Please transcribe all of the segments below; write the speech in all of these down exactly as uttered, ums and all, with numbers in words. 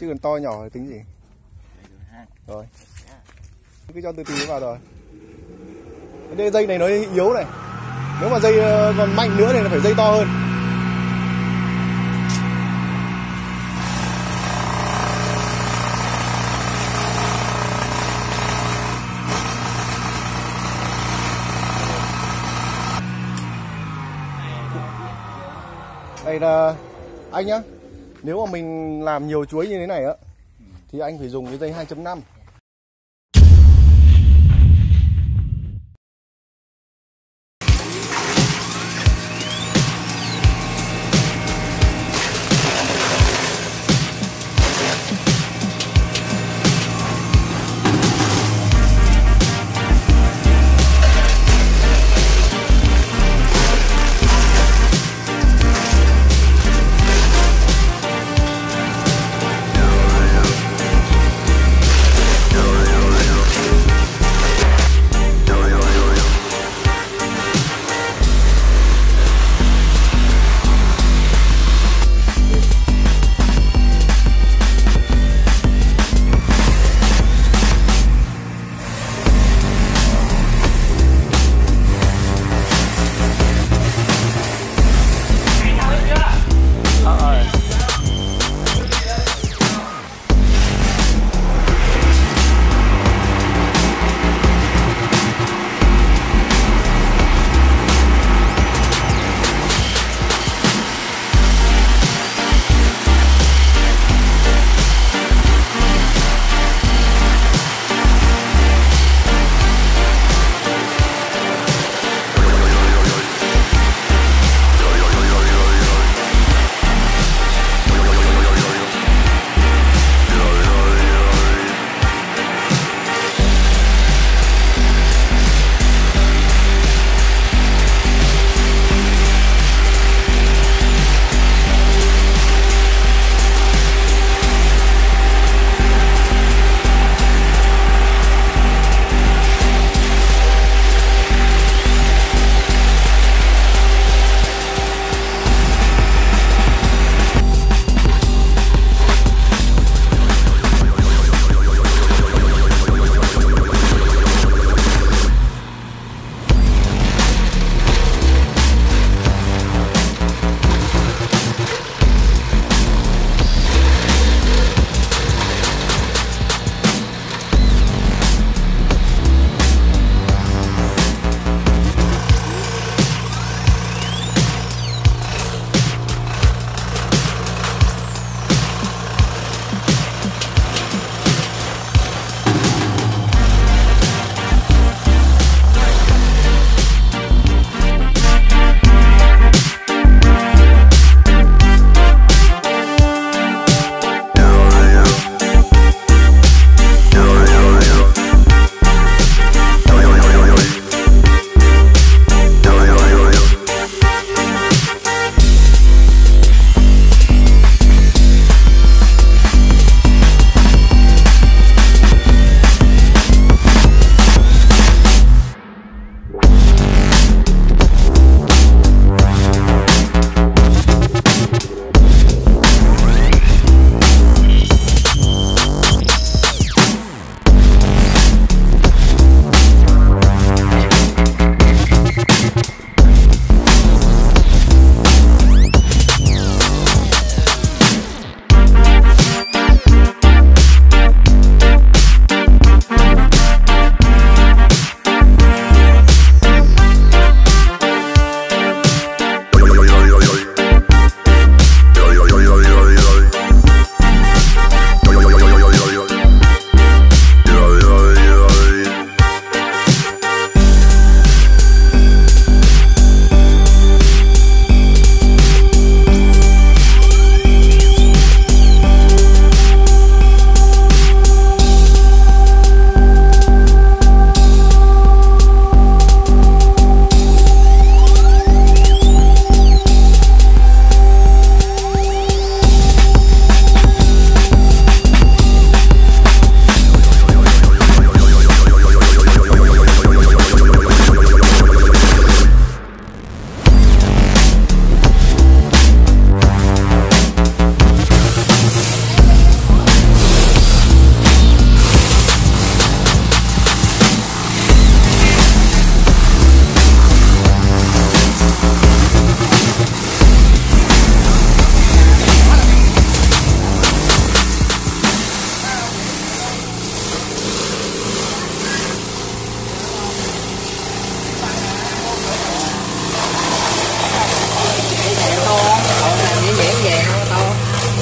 Chứ còn to nhỏ thì tính gì. Rồi cứ cho từ từ vào rồi. Cái dây này nó yếu này. Nếu mà dây còn mạnh nữa thì nó phải dây to hơn. Đây là anh nhá. Nếu mà mình làm nhiều chuối như thế này á thì anh phải dùng cái dây hai chấm năm.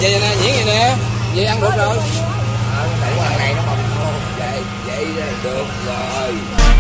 Vậy nè, nhuyễn vậy nè. Vậy ăn được rồi. Ờ, cái này nó không, không. Vậy, vậy được rồi.